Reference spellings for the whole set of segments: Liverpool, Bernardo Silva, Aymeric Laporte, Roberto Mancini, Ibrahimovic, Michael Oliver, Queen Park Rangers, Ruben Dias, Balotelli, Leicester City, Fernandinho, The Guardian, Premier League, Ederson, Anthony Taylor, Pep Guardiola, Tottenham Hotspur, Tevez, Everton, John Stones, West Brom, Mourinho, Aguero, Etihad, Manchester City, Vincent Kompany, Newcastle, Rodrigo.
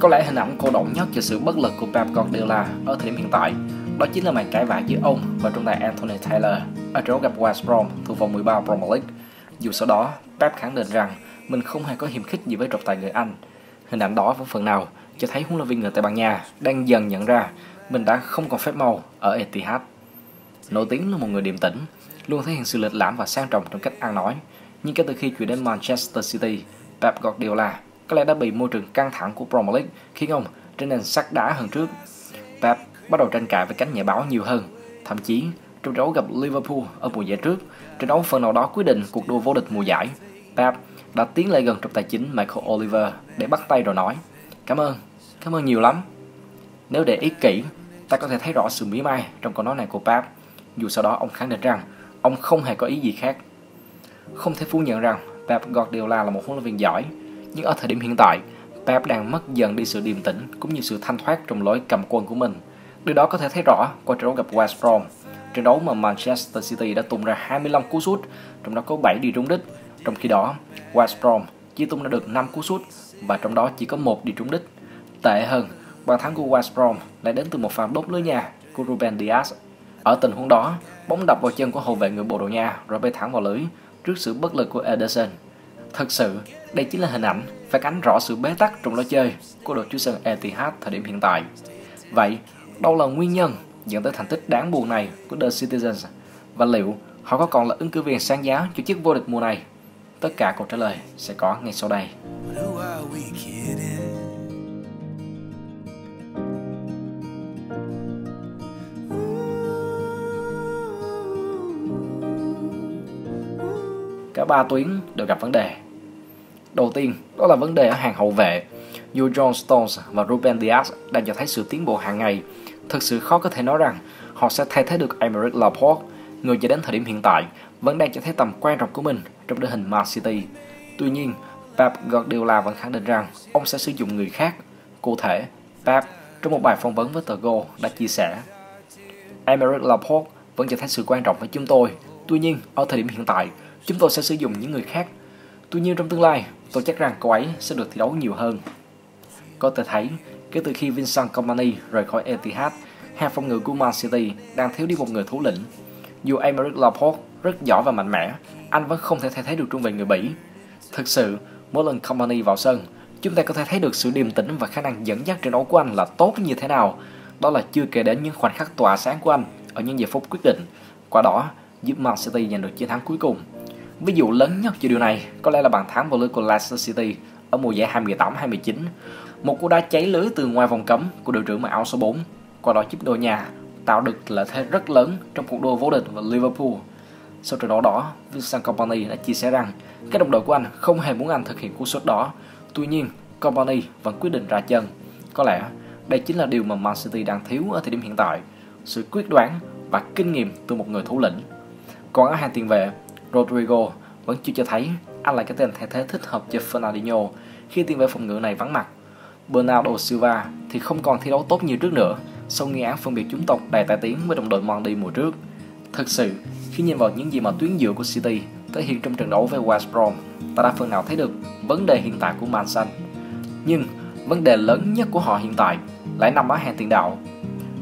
Có lẽ hình ảnh cô động nhất về sự bất lực của Pep Guardiola ở thời điểm hiện tại, đó chính là màn cãi vã giữa ông và trung vệ Anthony Taylor ở trận gặp West Brom thuộc vòng 13 Premier League. Dù sau đó, Pep khẳng định rằng mình không hề có hiềm khích gì với trọng tài người Anh. Hình ảnh đó với phần nào cho thấy huấn luyện viên người Tây Ban Nha đang dần nhận ra mình đã không còn phép màu ở Etihad. Nổi tiếng là một người điềm tĩnh, luôn thể hiện sự lịch lãm và sang trọng trong cách ăn nói. Nhưng kể từ khi chuyển đến Manchester City, Pep Guardiola có lẽ đã bị môi trường căng thẳng của Premier League khiến ông trở nên sắt đá hơn trước. Pep bắt đầu tranh cãi với cánh nhà báo nhiều hơn. Thậm chí, trong trận đấu gặp Liverpool ở mùa giải trước, trận đấu phần nào đó quyết định cuộc đua vô địch mùa giải, Pep đã tiến lại gần trọng tài chính Michael Oliver để bắt tay rồi nói: cảm ơn nhiều lắm." Nếu để ý kỹ, ta có thể thấy rõ sự mỉa mai trong câu nói này của Pep. Dù sau đó ông khẳng định rằng ông không hề có ý gì khác. Không thể phủ nhận rằng Pep Guardiola là một huấn luyện viên giỏi, nhưng ở thời điểm hiện tại, Pep đang mất dần đi sự điềm tĩnh cũng như sự thanh thoát trong lối cầm quân của mình. Điều đó có thể thấy rõ qua trận đấu gặp West Brom, trận đấu mà Manchester City đã tung ra 25 cú sút, trong đó có 7 đi trúng đích. Trong khi đó, West Brom chỉ tung ra được 5 cú sút và trong đó chỉ có 1 đi trúng đích. Tệ hơn, bàn thắng của West Brom lại đến từ một pha đốt lưới nhà của Ruben Dias. Ở tình huống đó, bóng đập vào chân của hậu vệ người Bồ Đào Nha rồi bay thẳng vào lưới trước sự bất lực của Ederson. Thật sự, đây chính là hình ảnh phản ánh rõ sự bế tắc trong lối chơi của đội chủ sân Etihad thời điểm hiện tại. Vậy, đâu là nguyên nhân dẫn tới thành tích đáng buồn này của The Citizens? Và liệu họ có còn là ứng cử viên sáng giá cho chức vô địch mùa này? Tất cả câu trả lời sẽ có ngay sau đây. Cả 3 tuyến đều gặp vấn đề. Đầu tiên, đó là vấn đề ở hàng hậu vệ. Dù John Stones và Ruben Dias đang cho thấy sự tiến bộ hàng ngày, thực sự khó có thể nói rằng họ sẽ thay thế được Aymeric Laporte, người cho đến thời điểm hiện tại vẫn đang cho thấy tầm quan trọng của mình trong đội hình Man City. Tuy nhiên, Pep Guardiola vẫn khẳng định rằng ông sẽ sử dụng người khác. Cụ thể, Pep trong một bài phỏng vấn với tờ Go đã chia sẻ: "Aymeric Laporte vẫn cho thấy sự quan trọng với chúng tôi. Tuy nhiên, ở thời điểm hiện tại, chúng tôi sẽ sử dụng những người khác. Tuy nhiên trong tương lai, tôi chắc rằng cậu ấy sẽ được thi đấu nhiều hơn." Có thể thấy, kể từ khi Vincent Kompany rời khỏi Etihad, hàng phòng ngự của Man City đang thiếu đi một người thủ lĩnh. Dù Aymeric Laporte rất giỏi và mạnh mẽ, anh vẫn không thể thay thế được trung vệ người Bỉ. Thực sự, mỗi lần Kompany vào sân, chúng ta có thể thấy được sự điềm tĩnh và khả năng dẫn dắt trận đấu của anh là tốt như thế nào. Đó là chưa kể đến những khoảnh khắc tỏa sáng của anh ở những giây phút quyết định, qua đó giúp Man City giành được chiến thắng cuối cùng. Ví dụ lớn nhất cho điều này có lẽ là bàn thắng vào lưới của Leicester City ở mùa giải 2018-2019, một cú đá cháy lưới từ ngoài vòng cấm của đội trưởng mặc áo số 4, qua đó giúp đội nhà tạo được lợi thế rất lớn trong cuộc đua vô địch với Liverpool. Sau trận đấu đó, Vincent Kompany đã chia sẻ rằng các đồng đội của anh không hề muốn anh thực hiện cú sút đó. Tuy nhiên, Kompany vẫn quyết định ra chân. Có lẽ đây chính là điều mà Man City đang thiếu ở thời điểm hiện tại, sự quyết đoán và kinh nghiệm từ một người thủ lĩnh. Còn ở hàng tiền vệ, Rodrigo vẫn chưa cho thấy anh là cái tên thay thế thích hợp cho Fernandinho khi tiền vệ phòng ngự này vắng mặt. Bernardo Silva thì không còn thi đấu tốt như trước nữa sau nghi án phân biệt chủng tộc đầy tai tiếng với đồng đội Mandy mùa trước. Thật sự, khi nhìn vào những gì mà tuyến giữa của City thể hiện trong trận đấu với West Brom, ta đã phần nào thấy được vấn đề hiện tại của Man Xanh. Nhưng vấn đề lớn nhất của họ hiện tại lại nằm ở hàng tiền đạo.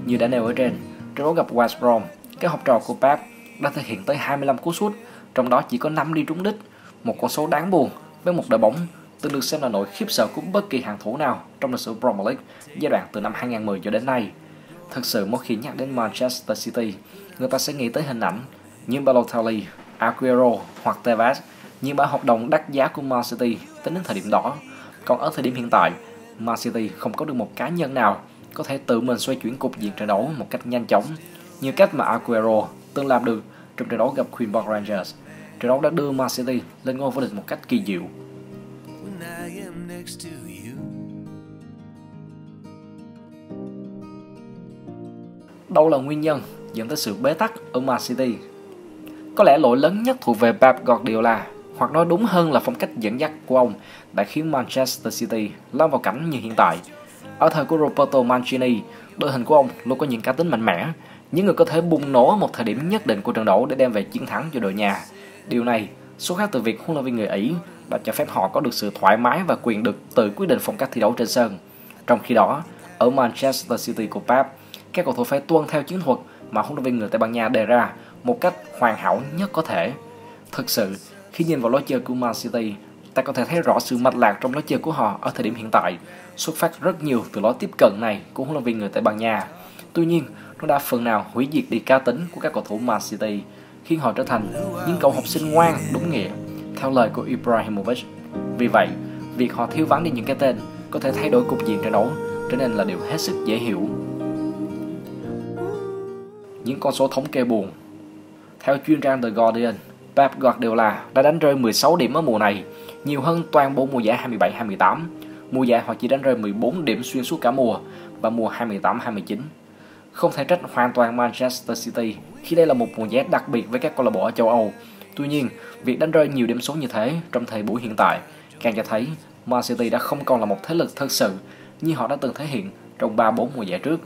Như đã nêu ở trên, trận đấu gặp West Brom, các học trò của Pep đã thực hiện tới 25 cú sút, trong đó chỉ có 5 đi trúng đích, một con số đáng buồn với một đội bóng từng được xem là nỗi khiếp sợ của bất kỳ hàng thủ nào trong lịch sử Premier League giai đoạn từ năm 2010 cho đến nay. Thật sự mỗi khi nhắc đến Manchester City, người ta sẽ nghĩ tới hình ảnh như Balotelli, Aguero hoặc Tevez, nhưng bản hợp đồng đắt giá của Man City tính đến thời điểm đó. Còn ở thời điểm hiện tại, Man City không có được một cá nhân nào có thể tự mình xoay chuyển cục diện trận đấu một cách nhanh chóng như cách mà Aguero từng làm được trong trận đấu gặp Queen Park Rangers. Trận đấu đã đưa Man City lên ngôi vô địch một cách kỳ diệu. Đâu là nguyên nhân dẫn tới sự bế tắc ở Man City? Có lẽ lỗi lớn nhất thuộc về Pep Guardiola, hoặc nói đúng hơn là phong cách dẫn dắt của ông đã khiến Manchester City lâm vào cảnh như hiện tại. Ở thời của Roberto Mancini, đội hình của ông luôn có những cá tính mạnh mẽ, những người có thể bùng nổ ở một thời điểm nhất định của trận đấu để đem về chiến thắng cho đội nhà. Điều này xuất phát từ việc huấn luyện viên người Ý đã cho phép họ có được sự thoải mái và quyền được tự quyết định phong cách thi đấu trên sân. Trong khi đó, ở Manchester City của Pep, các cầu thủ phải tuân theo chiến thuật mà huấn luyện viên người Tây Ban Nha đề ra một cách hoàn hảo nhất có thể. Thực sự, khi nhìn vào lối chơi của Man City, ta có thể thấy rõ sự mạch lạc trong lối chơi của họ ở thời điểm hiện tại, xuất phát rất nhiều từ lối tiếp cận này của huấn luyện viên người Tây Ban Nha. Tuy nhiên, nó đã phần nào hủy diệt đi cá tính của các cầu thủ Man City, khiến họ trở thành những cậu học sinh ngoan đúng nghĩa, theo lời của Ibrahimovic. Vì vậy, việc họ thiếu vắng đi những cái tên có thể thay đổi cục diện trận đấu trở nên là điều hết sức dễ hiểu. Những con số thống kê buồn. Theo chuyên trang The Guardian, Pep Guardiola đã đánh rơi 16 điểm ở mùa này, nhiều hơn toàn bộ mùa giải 27-28. Mùa giải họ chỉ đánh rơi 14 điểm xuyên suốt cả mùa và mùa 28-29. Không thể trách hoàn toàn Manchester City khi đây là một mùa giải đặc biệt với các câu lạc bộ ở châu Âu. Tuy nhiên, việc đánh rơi nhiều điểm số như thế trong thời buổi hiện tại càng cho thấy Man City đã không còn là một thế lực thực sự như họ đã từng thể hiện trong 3-4 mùa giải trước.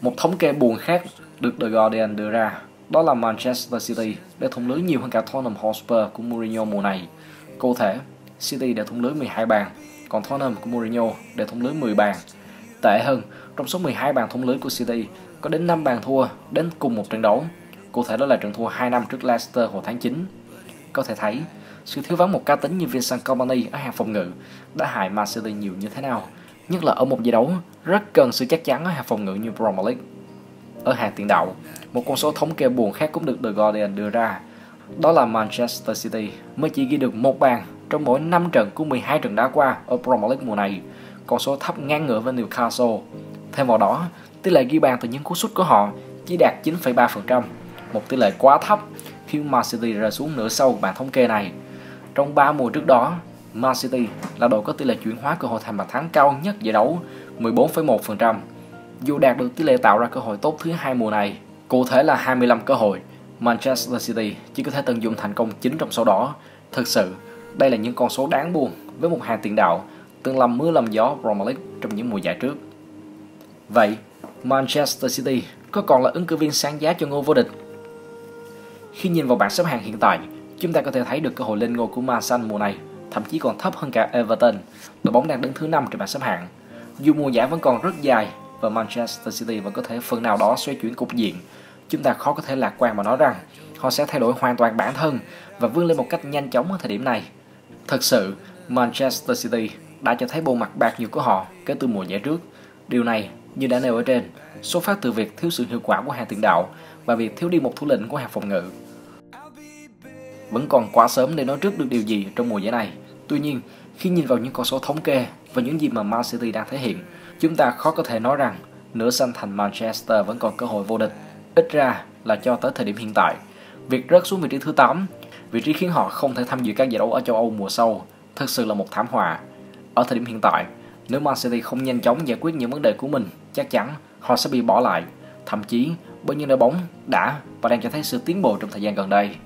Một thống kê buồn khác được The Guardian đưa ra, đó là Manchester City đã thủng lưới nhiều hơn cả Tottenham Hotspur của Mourinho mùa này. Cụ thể, City đã thủng lưới 12 bàn, còn Tottenham của Mourinho đã thủng lưới 10 bàn. Tệ hơn, trong số 12 bàn thủng lưới của City, có đến 5 bàn thua đến cùng một trận đấu. Cụ thể đó là trận thua 2 năm trước Leicester hồi tháng 9. Có thể thấy, sự thiếu vắng một cá tính như Vincent Kompany ở hàng phòng ngự đã hại Man City nhiều như thế nào, nhất là ở một giải đấu rất cần sự chắc chắn ở hàng phòng ngự như Premier League. Ở hàng tiền đạo, một con số thống kê buồn khác cũng được The Guardian đưa ra, đó là Manchester City mới chỉ ghi được 1 bàn trong mỗi 5 trận của 12 trận đá qua ở Premier League mùa này, con số thấp ngang ngửa với Newcastle. Thêm vào đó, tỷ lệ ghi bàn từ những cú sút của họ chỉ đạt 9,3%, một tỷ lệ quá thấp khiến Man City rơi xuống nửa sau bảng thống kê này. Trong 3 mùa trước đó, Man City là đội có tỷ lệ chuyển hóa cơ hội thành bàn thắng cao nhất giải đấu 14,1%. Dù đạt được tỷ lệ tạo ra cơ hội tốt thứ hai mùa này, cụ thể là 25 cơ hội, Manchester City chỉ có thể tận dụng thành công 9 trong số đó. Thực sự, đây là những con số đáng buồn với một hàng tiền đạo từng làm mưa làm gió Premier League trong những mùa giải trước. Vậy, Manchester City có còn là ứng cử viên sáng giá cho ngôi vô địch? Khi nhìn vào bảng xếp hạng hiện tại, chúng ta có thể thấy được cơ hội lên ngôi của Man City mùa này thậm chí còn thấp hơn cả Everton, đội bóng đang đứng thứ 5 trên bảng xếp hạng. Dù mùa giải vẫn còn rất dài và Manchester City vẫn có thể phần nào đó xoay chuyển cục diện, chúng ta khó có thể lạc quan mà nói rằng họ sẽ thay đổi hoàn toàn bản thân và vươn lên một cách nhanh chóng ở thời điểm này. Thật sự, Manchester City đã cho thấy bộ mặt bạc nhược của họ kể từ mùa giải trước. Điều này, như đã nêu ở trên, xuất phát từ việc thiếu sự hiệu quả của hàng tiền đạo và việc thiếu đi một thủ lĩnh của hàng phòng ngự. Vẫn còn quá sớm để nói trước được điều gì trong mùa giải này. Tuy nhiên, khi nhìn vào những con số thống kê và những gì mà Man City đang thể hiện, chúng ta khó có thể nói rằng nửa xanh thành Manchester vẫn còn cơ hội vô địch, ít ra là cho tới thời điểm hiện tại. Việc rớt xuống vị trí thứ 8, vị trí khiến họ không thể tham dự các giải đấu ở châu Âu mùa sau, thực sự là một thảm họa. Ở thời điểm hiện tại, nếu Man City không nhanh chóng giải quyết những vấn đề của mình, chắc chắn họ sẽ bị bỏ lại, thậm chí bởi những đội bóng đã và đang cho thấy sự tiến bộ trong thời gian gần đây.